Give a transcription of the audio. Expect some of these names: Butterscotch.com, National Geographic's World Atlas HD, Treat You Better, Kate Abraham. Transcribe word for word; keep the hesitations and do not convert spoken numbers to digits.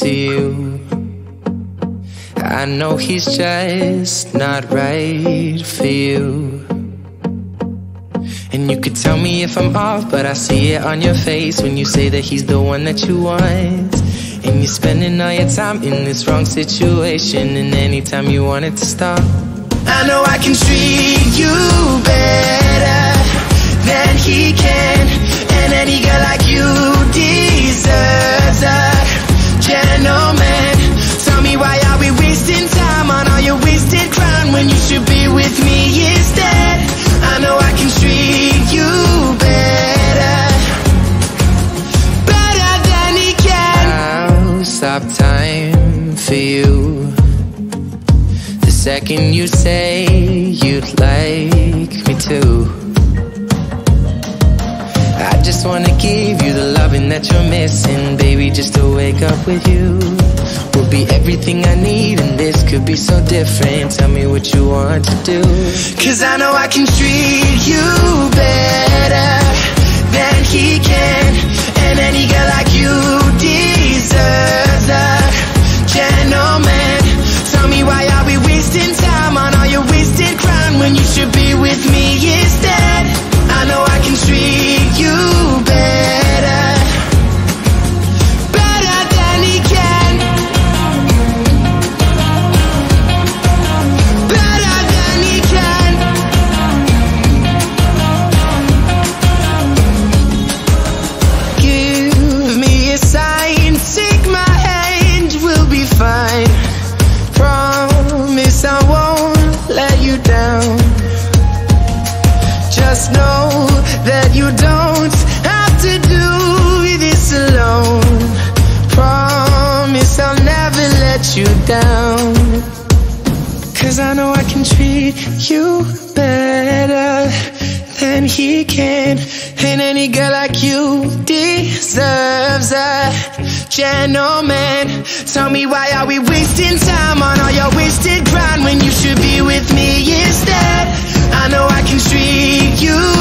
to you. I know he's just not right for you. And you could tell me if I'm off, but I see it on your face when you say that he's the one that you want. And you're spending all your time in this wrong situation, and anytime you want it to stop. I know I can treat you better than he can, and any girl like you deserves a gentleman. Tell me, why are we wasting time on all your wasted crime when you should be with me instead? I know I can treat you better, better than he can. I'll stop time for you the second you say you'd like me to. I just wanna give you the loving that you're missing, baby, just to wake up with you will be everything I need, and this could be so different. Tell me what you want to do, cause I know I can treat you better than he can, and any girl like you deserves a gentleman. Tell me, why are we wasting time on all your wasted crime when you should be with me instead? I know I can treat you better, better than he can, better than he can. Give me a sign, take my hand, we'll be fine. Promise I won't let you down. Just know that you don't have to do this alone. Promise I'll never let you down, cause I know I can treat you better than he can, and any girl like you deserves a gentleman. Tell me, why are we wasting time on all your wasted grind when you should be with me instead? I know I can treat you